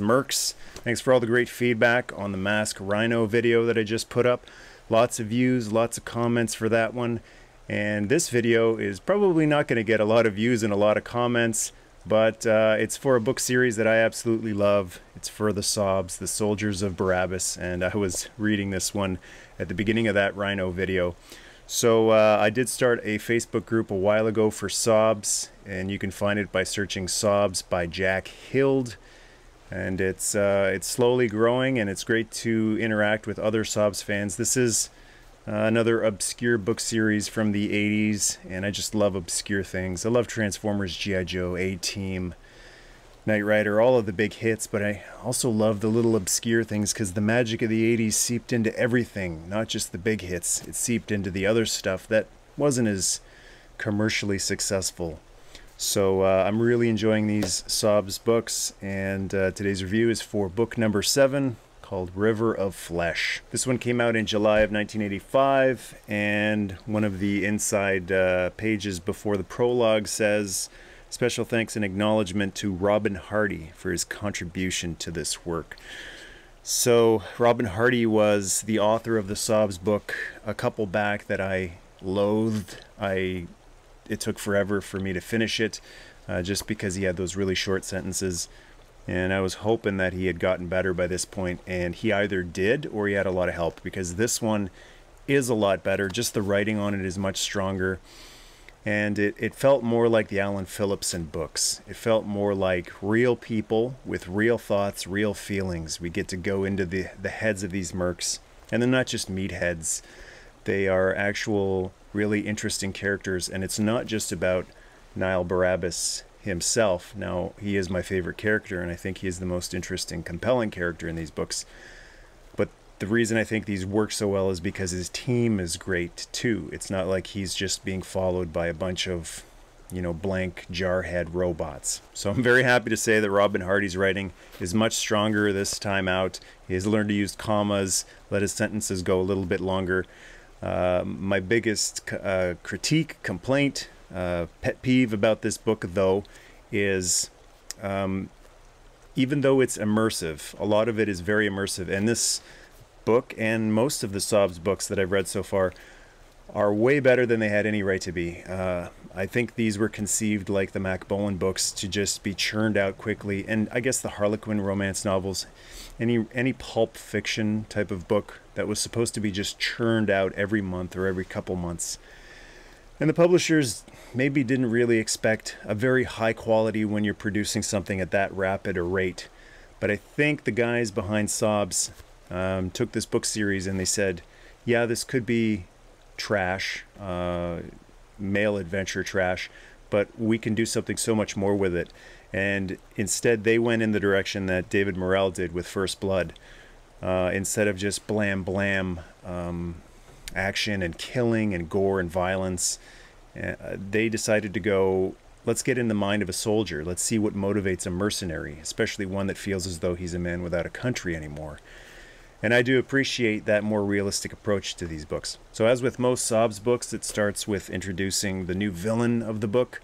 Greetings, Mercs. Thanks for all the great feedback on the Mask Rhino video that I just put up. Lots of views, lots of comments for that one. And this video is probably not going to get a lot of views and a lot of comments, but it's for a book series that I absolutely love. It's for the SOBs, the Soldiers of Barabbas, and I was reading this one at the beginning of that Rhino video. So I did start a Facebook group a while ago for SOBs, and you can find it by searching SOBs by Jack Hild. And it's slowly growing, and it's great to interact with other SOBs fans. This is another obscure book series from the 80s, and I just love obscure things. I love Transformers, G.I. Joe, A-Team, Knight Rider, all of the big hits, but I also love the little obscure things because the magic of the 80s seeped into everything, not just the big hits. It seeped into the other stuff that wasn't as commercially successful. So I'm really enjoying these SOBs books, and today's review is for book number 7. Called River of Flesh. This one came out in July of 1985, and one of the inside pages before the prologue says, "Special thanks and acknowledgement to Robin Hardy for his contribution to this work." So Robin Hardy was the author of the SOBs book a couple back that I loathed. It took forever for me to finish it, just because he had those really short sentences. And I was hoping that he had gotten better by this point, and he either did or he had a lot of help, because this one is a lot better. Just the writing on it is much stronger, and it felt more like the Alan Phillipson books. It felt more like real people with real thoughts, real feelings. We get to go into the heads of these mercs, and they're not just meatheads. They are actual really interesting characters, and it's not just about Nile Barrabas himself. Now, he is my favorite character, and I think he is the most interesting, compelling character in these books. But the reason I think these work so well is because his team is great too. It's not like he's just being followed by a bunch of, you know, blank jarhead robots. So I'm very happy to say that Robin Hardy's writing is much stronger this time out. He has learned to use commas, let his sentences go a little bit longer. My biggest critique, complaint, pet peeve about this book, though, is even though it's immersive, a lot of it is very immersive, and this book and most of the SOBs books that I've read so far are way better than they had any right to be. I think these were conceived, like the Mack Bolan books, to just be churned out quickly, and I guess the Harlequin romance novels, any pulp fiction type of book that was supposed to be just churned out every month or every couple months. And the publishers maybe didn't really expect a very high quality when you're producing something at that rapid a rate. But I think the guys behind SOBs took this book series and they said, yeah, this could be trash, male adventure trash, but we can do something so much more with it. And instead they went in the direction that David Morrell did with First Blood. Instead of just blam blam action and killing and gore and violence, they decided to go, let's get in the mind of a soldier. Let's see what motivates a mercenary, especially one that feels as though he's a man without a country anymore. And I do appreciate that more realistic approach to these books. So as with most SOBs books, it starts with introducing the new villain of the book,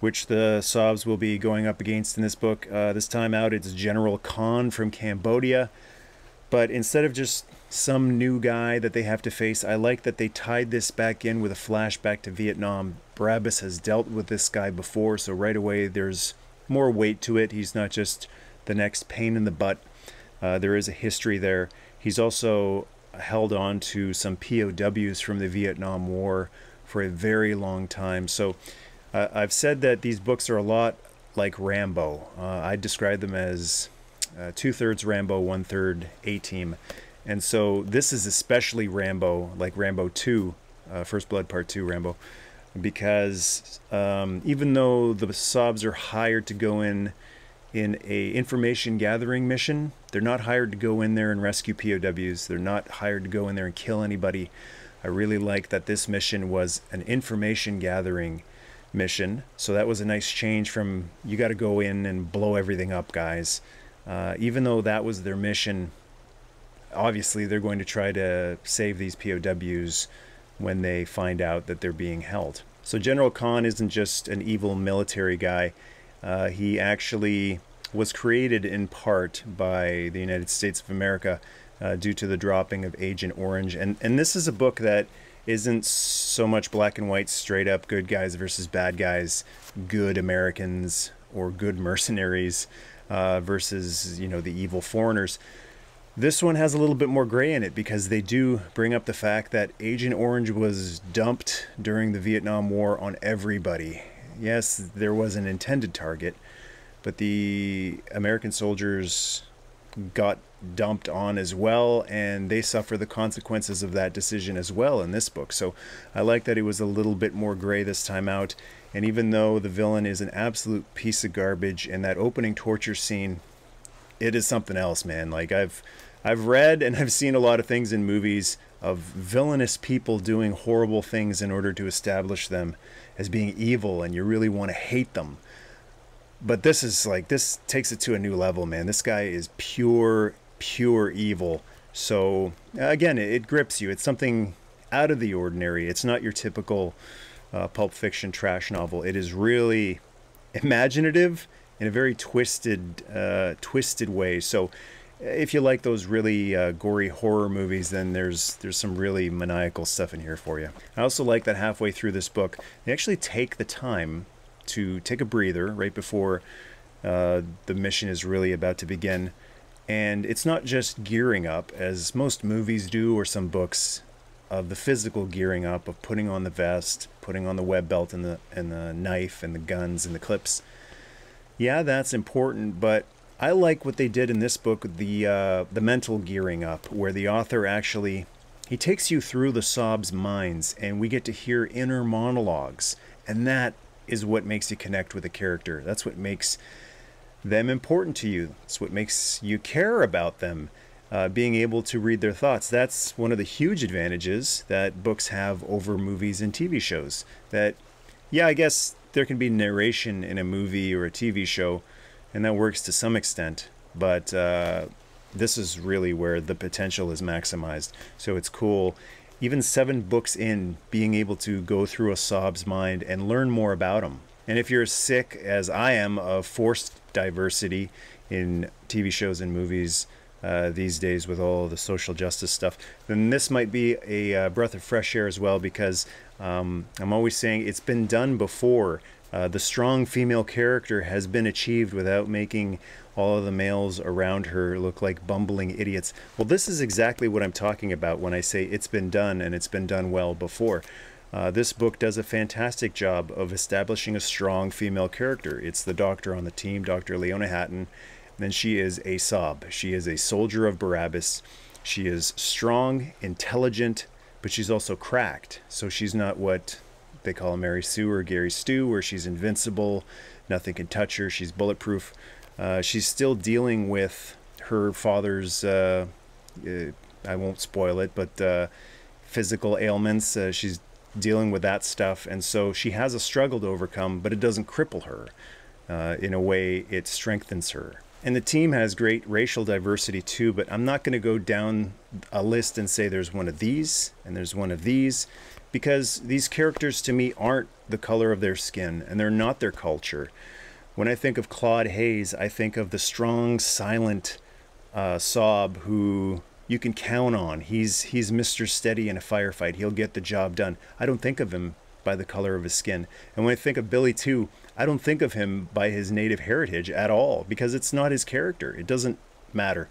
which the SOBs will be going up against in this book. This time out, it's General Khan from Cambodia. But instead of just some new guy that they have to face, I like that they tied this back in with a flashback to Vietnam. Barabbas has dealt with this guy before, so right away there's more weight to it. He's not just the next pain in the butt. There is a history there. He's also held on to some POWs from the Vietnam War for a very long time. So I've said that these books are a lot like Rambo. I describe them as two-thirds Rambo, one-third A-Team. And so this is especially Rambo, like Rambo 2, First Blood Part 2 Rambo, because even though the SOBs are hired to go in a information gathering mission, they're not hired to go in there and rescue POWs. They're not hired to go in there and kill anybody. I really like that this mission was an information gathering mission. So that was a nice change from, you got to go in and blow everything up, guys. Even though that was their mission, obviously they're going to try to save these POWs when they find out that they're being held. So General Khan isn't just an evil military guy. He actually was created in part by the United States of America due to the dropping of Agent Orange. And this is a book that isn't so much black and white, straight up good guys versus bad guys, good Americans or good mercenaries versus, you know, the evil foreigners. This one has a little bit more gray in it because they do bring up the fact that Agent Orange was dumped during the Vietnam War on everybody. Yes, there was an intended target, but the American soldiers got dumped on as well, and they suffer the consequences of that decision as well in this book. So I like that it was a little bit more gray this time out, and even though the villain is an absolute piece of garbage in that opening torture scene, it is something else, man. Like, I've read and I've seen a lot of things in movies of villainous people doing horrible things in order to establish them as being evil, and you really want to hate them. But this is like, this takes it to a new level, man. This guy is pure evil. So again, it grips you. It's something out of the ordinary. It's not your typical pulp fiction trash novel. It is really imaginative in a very twisted way. So if you like those really gory horror movies, then there's some really maniacal stuff in here for you. I also like that halfway through this book, they actually take the time to take a breather right before the mission is really about to begin. And it's not just gearing up, as most movies do, or some books, of the physical gearing up of putting on the vest, putting on the web belt and the knife and the guns and the clips. Yeah, that's important, but I like what they did in this book, the mental gearing up, where the author actually, he takes you through the SOBs' minds, and we get to hear inner monologues, and that is what makes you connect with a character. That's what makes them important to you. That's what makes you care about them, being able to read their thoughts. That's one of the huge advantages that books have over movies and TV shows. That, yeah, I guess there can be narration in a movie or a TV show, and that works to some extent, but this is really where the potential is maximized. So it's cool, even 7 books in, being able to go through a SOB's mind and learn more about them. And if you're sick, as I am, of forced diversity in TV shows and movies these days with all the social justice stuff, then this might be a breath of fresh air as well, because I'm always saying it's been done before. The strong female character has been achieved without making all of the males around her look like bumbling idiots. Well, this is exactly what I'm talking about when I say it's been done, and it's been done well before. This book does a fantastic job of establishing a strong female character. It's the doctor on the team, Dr. Leona Hatton, and she is a SOB. She is a soldier of Barabbas. She is strong, intelligent, but she's also cracked. So she's not what they call Mary Sue or Gary Stu, where she's invincible, nothing can touch her, she's bulletproof. She's still dealing with her father's, I won't spoil it, but physical ailments. She's dealing with that stuff, and so she has a struggle to overcome, but it doesn't cripple her. In a way, it strengthens her. And the team has great racial diversity too, but I'm not going to go down a list and say there's one of these and there's one of these, because these characters to me aren't the color of their skin, and they're not their culture. When I think of Claude Hayes, I think of the strong, silent SOB who you can count on. He's Mr. Steady in a firefight. He'll get the job done. I don't think of him by the color of his skin. And when I think of Billy too, I don't think of him by his native heritage at all, because it's not his character. It doesn't matter.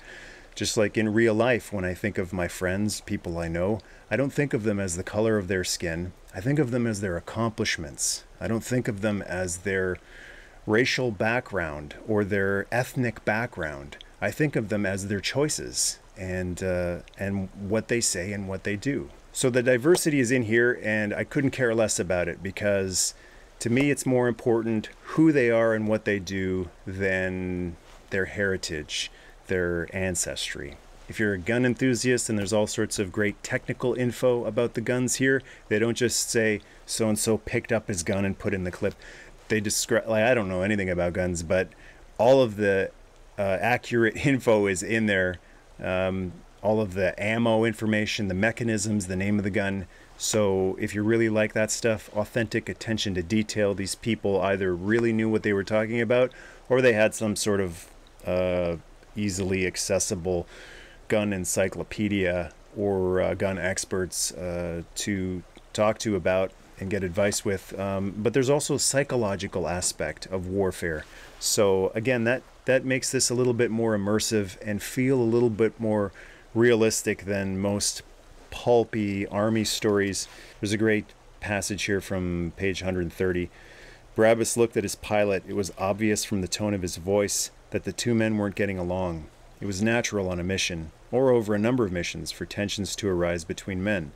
Just like in real life, when I think of my friends, people I know, I don't think of them as the color of their skin. I think of them as their accomplishments. I don't think of them as their racial background or their ethnic background. I think of them as their choices and what they say and what they do. So the diversity is in here, and I couldn't care less about it, because to me it's more important who they are and what they do than their heritage, their ancestry. If you're a gun enthusiast, and there's all sorts of great technical info about the guns here, they don't just say so-and-so picked up his gun and put in the clip. They describe, like, I don't know anything about guns, but all of the accurate info is in there all of the ammo information, the mechanisms, the name of the gun. So if you really like that stuff, authentic attention to detail, these people either really knew what they were talking about or they had some sort of easily accessible gun encyclopedia or gun experts to talk to about and get advice with. But there's also a psychological aspect of warfare. So again, that makes this a little bit more immersive and feel a little bit more realistic than most pulpy army stories. There's a great passage here from page 130. Barrabas looked at his pilot. It was obvious from the tone of his voice that the two men weren't getting along. It was natural on a mission, or over a number of missions, for tensions to arise between men.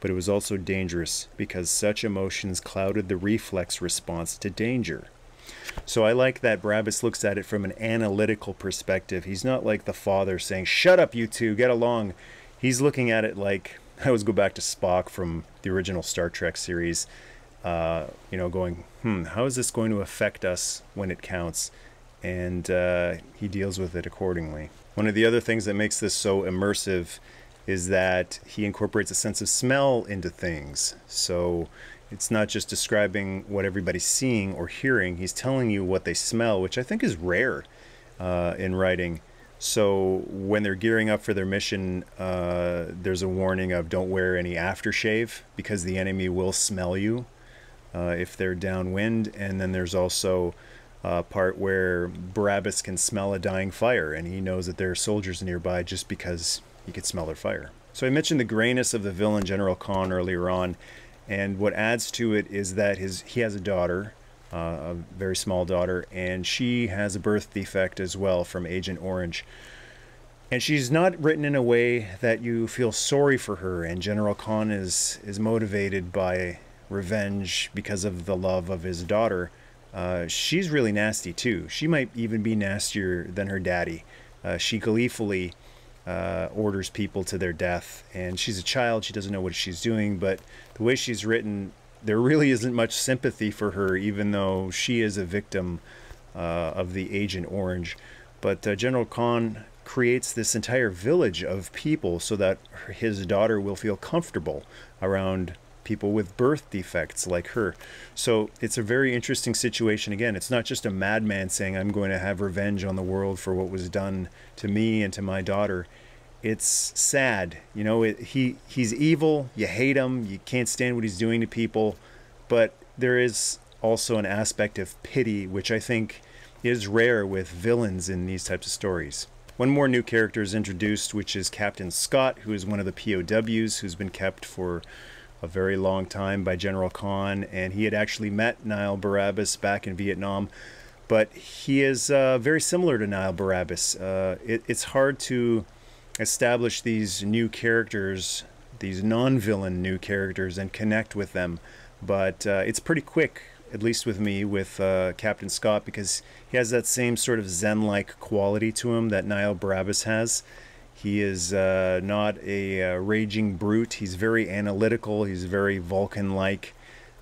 But it was also dangerous because such emotions clouded the reflex response to danger. So I like that Barrabas looks at it from an analytical perspective. He's not like the father saying, "Shut up, you two, get along." He's looking at it like, I always go back to Spock from the original Star Trek series, you know, going, how is this going to affect us when it counts? And he deals with it accordingly. One of the other things that makes this so immersive is that he incorporates a sense of smell into things. So it's not just describing what everybody's seeing or hearing, he's telling you what they smell, which I think is rare in writing. So when they're gearing up for their mission, there's a warning of don't wear any aftershave because the enemy will smell you if they're downwind. And then there's also a part where Barrabas can smell a dying fire and he knows that there are soldiers nearby just because he could smell their fire. So I mentioned the grayness of the villain, General Khan, earlier on. And what adds to it is that he has a daughter, a very small daughter, and she has a birth defect as well from Agent Orange. And she's not written in a way that you feel sorry for her, and General Khan is motivated by revenge because of the love of his daughter. She's really nasty too. She might even be nastier than her daddy. She gleefully orders people to their death, and she's a child, she doesn't know what she's doing, but the way she's written, there really isn't much sympathy for her, even though she is a victim of the Agent Orange. But General Khan creates this entire village of people so that his daughter will feel comfortable around people with birth defects like her. So it's a very interesting situation. Again, it's not just a madman saying, I'm going to have revenge on the world for what was done to me and to my daughter. It's sad, you know, he's evil, you hate him, you can't stand what he's doing to people, but there is also an aspect of pity, which I think is rare with villains in these types of stories. One more new character is introduced, which is Captain Scott, who is one of the POWs who's been kept for a very long time by General Khan, and he had actually met Nile Barrabas back in Vietnam, but he is very similar to Nile Barrabas. It's hard to establish these new characters, these non-villain new characters, and connect with them, but it's pretty quick, at least with me, with Captain Scott, because he has that same sort of zen-like quality to him that Nile Barrabas has. He is not a raging brute. He's very analytical. He's very Vulcan-like.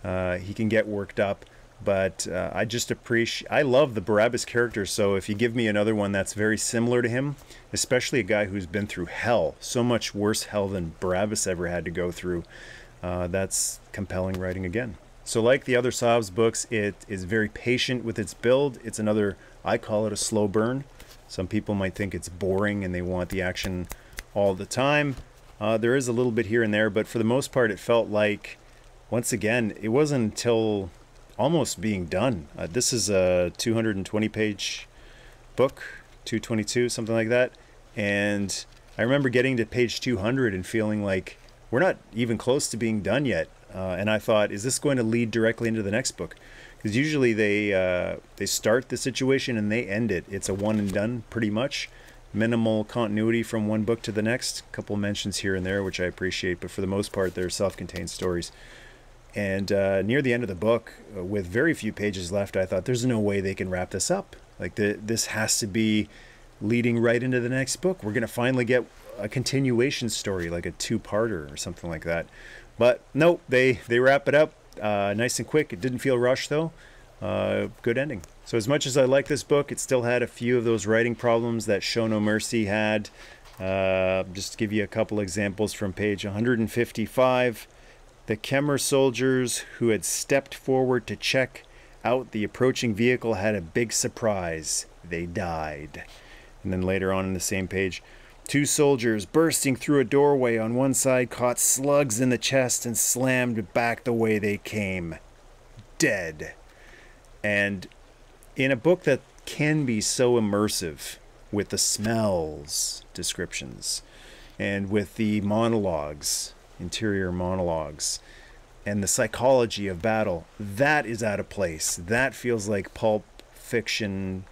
He can get worked up, but I just appreciate... I love the Barrabas character, so if you give me another one that's very similar to him, especially a guy who's been through hell, so much worse hell than Barrabas ever had to go through, that's compelling writing again. So like the other SOBs books, it is very patient with its build. It's another, I call it a slow burn. Some people might think it's boring and they want the action all the time. There is a little bit here and there, but for the most part, it felt like, once again, it wasn't until almost being done. This is a 220-page book, 222, something like that. And I remember getting to page 200 and feeling like, we're not even close to being done yet. And I thought, is this going to lead directly into the next book? Because usually they start the situation and they end it. It's a one and done, pretty much. Minimal continuity from one book to the next. A couple mentions here and there, which I appreciate, but for the most part, they're self-contained stories. And near the end of the book, with very few pages left, I thought, there's no way they can wrap this up. Like, this has to be leading right into the next book. We're going to finally get a continuation story, like a two-parter or something like that. But nope, they wrap it up. Nice and quick. It didn't feel rushed though. Good ending. So as much as I like this book, it still had a few of those writing problems that Show No Mercy had. Just to give you a couple examples from page 155. The Khmer soldiers who had stepped forward to check out the approaching vehicle had a big surprise. They died. And then later on in the same page, two soldiers bursting through a doorway on one side caught slugs in the chest and slammed back the way they came. Dead. And in a book that can be so immersive with the smells descriptions and with the monologues, interior monologues, and the psychology of battle, that is out of place. That feels like pulp fiction,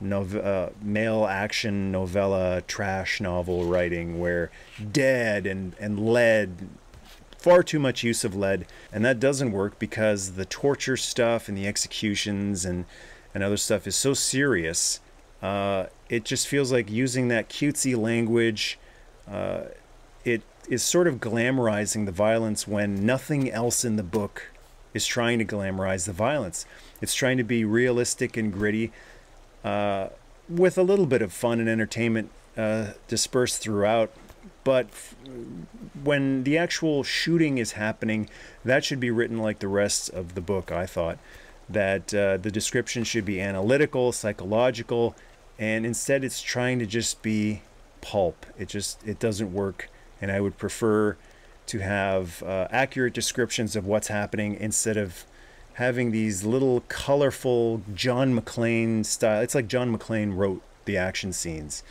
male action novella, trash novel writing, where dead and lead, far too much use of lead. And that doesn't work because the torture stuff and the executions and other stuff is so serious. It just feels like using that cutesy language. It is sort of glamorizing the violence when nothing else in the book is trying to glamorize the violence. It's trying to be realistic and gritty, with a little bit of fun and entertainment dispersed throughout. But when the actual shooting is happening, that should be written like the rest of the book, I thought. That the description should be analytical, psychological, and instead it's trying to just be pulp. It doesn't work, and I would prefer to have accurate descriptions of what's happening instead of having these little colorful John McClane style. It's like John McClane wrote the action scenes,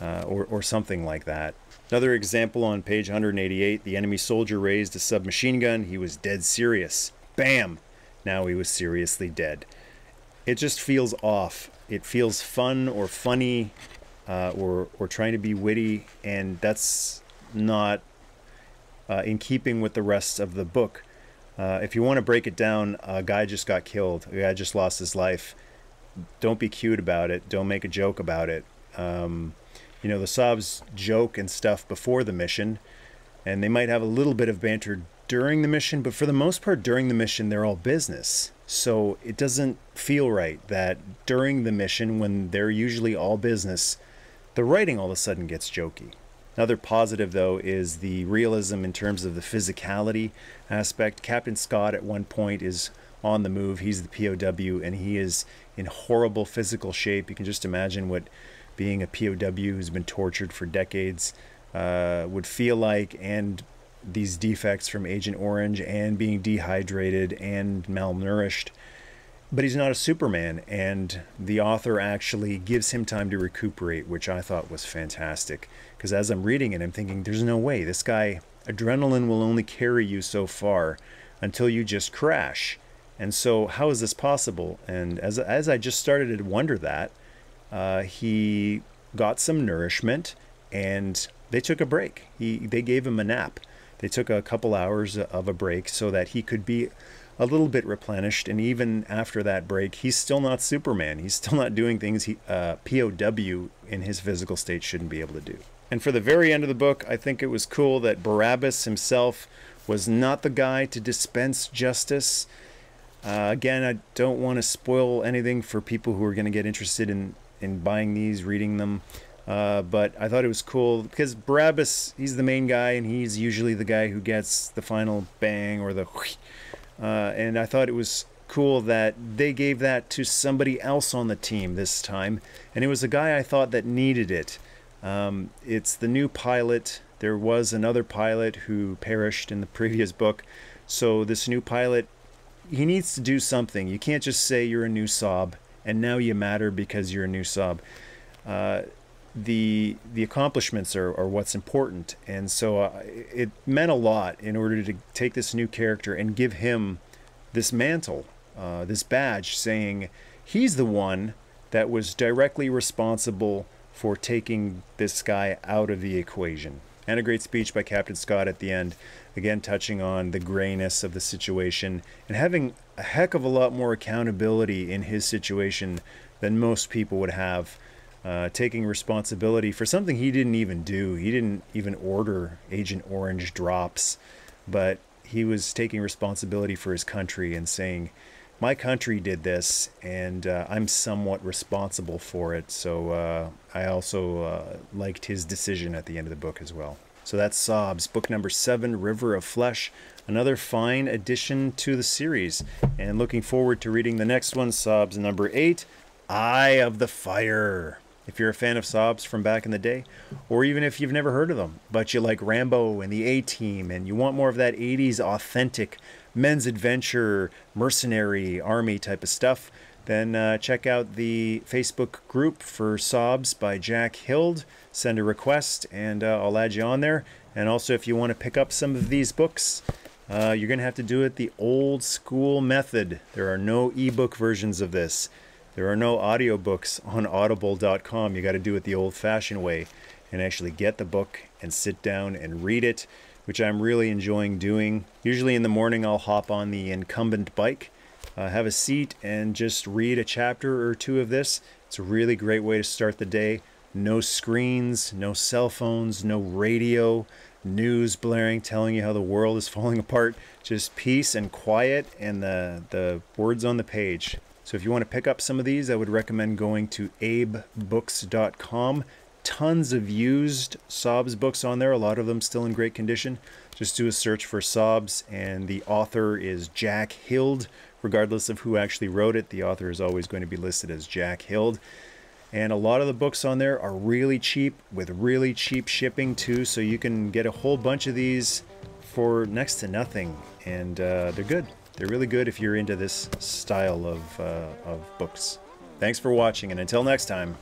or something like that. Another example on page 188, the enemy soldier raised a submachine gun. He was dead serious. Bam! Now he was seriously dead. It just feels off. It feels fun or funny, or trying to be witty, and that's not in keeping with the rest of the book. If you want to break it down, a guy just got killed. A guy just lost his life. Don't be cute about it. Don't make a joke about it. You know, the SOBs joke and stuff before the mission, and they might have a little bit of banter during the mission, but for the most part during the mission they're all business. So it doesn't feel right that during the mission, when they're usually all business, the writing all of a sudden gets jokey. Another positive though is the realism in terms of the physicality aspect. Captain Scott at one point is on the move. He's the POW and he is in horrible physical shape. You can just imagine what being a POW who's been tortured for decades would feel like, and these defects from Agent Orange and being dehydrated and malnourished. But he's not a Superman, and the author actually gives him time to recuperate, which I thought was fantastic, because as I'm reading it I'm thinking, there's no way this guy, adrenaline will only carry you so far until you just crash, and so how is this possible? And as I just started to wonder that, he got some nourishment and they took a break. They gave him a nap. They took a couple hours of a break so that he could be a little bit replenished. And even after that break, he's still not Superman. He's still not doing things POW in his physical state shouldn't be able to do. And for the very end of the book, I think it was cool that Barabbas himself was not the guy to dispense justice. Again, I don't want to spoil anything for people who are going to get interested in buying these, reading them. But I thought it was cool because Barabbas, he's the main guy and he's usually the guy who gets the final bang or the whoosh. And I thought it was cool that they gave that to somebody else on the team this time, and it was a guy I thought that needed it. It's the new pilot. There was another pilot who perished in the previous book, so this new pilot, he needs to do something. You can't just say you're a new SOB and now you matter because you're a new SOB. The accomplishments are what's important, and so it meant a lot in order to take this new character and give him this mantle, this badge, saying he's the one that was directly responsible for taking this guy out of the equation. And a great speech by Captain Scott at the end, again touching on the grayness of the situation and having a heck of a lot more accountability in his situation than most people would have. Taking responsibility for something he didn't even do. He didn't even order Agent Orange drops, but he was taking responsibility for his country and saying, my country did this, and I'm somewhat responsible for it. So I also liked his decision at the end of the book as well. So that's SOBs, book number 7, River of Flesh. Another fine addition to the series. And looking forward to reading the next one, SOBs number 8, Eye of the Fire. If you're a fan of SOBs from back in the day, or even if you've never heard of them, but you like Rambo and the A-Team, and you want more of that 80s authentic men's adventure, mercenary, army type of stuff, then check out the Facebook group for SOBs by Jack Hild. Send a request, and I'll add you on there. And also, if you want to pick up some of these books, you're going to have to do it the old school method. There are no ebook versions of this. There are no audiobooks on audible.com. You got to do it the old-fashioned way and actually get the book and sit down and read it, which I'm really enjoying doing. Usually in the morning, I'll hop on the incumbent bike, have a seat, and just read a chapter or two of this. It's a really great way to start the day. No screens, no cell phones, no radio, news blaring, telling you how the world is falling apart. Just peace and quiet and the words on the page. So if you want to pick up some of these, I would recommend going to abebooks.com. Tons of used SOBs books on there, a lot of them still in great condition. Just do a search for SOBs, and the author is Jack Hild. Regardless of who actually wrote it, the author is always going to be listed as Jack Hild. And a lot of the books on there are really cheap, with really cheap shipping too, so you can get a whole bunch of these for next to nothing. And they're good. They're really good if you're into this style of books. Thanks for watching, and until next time.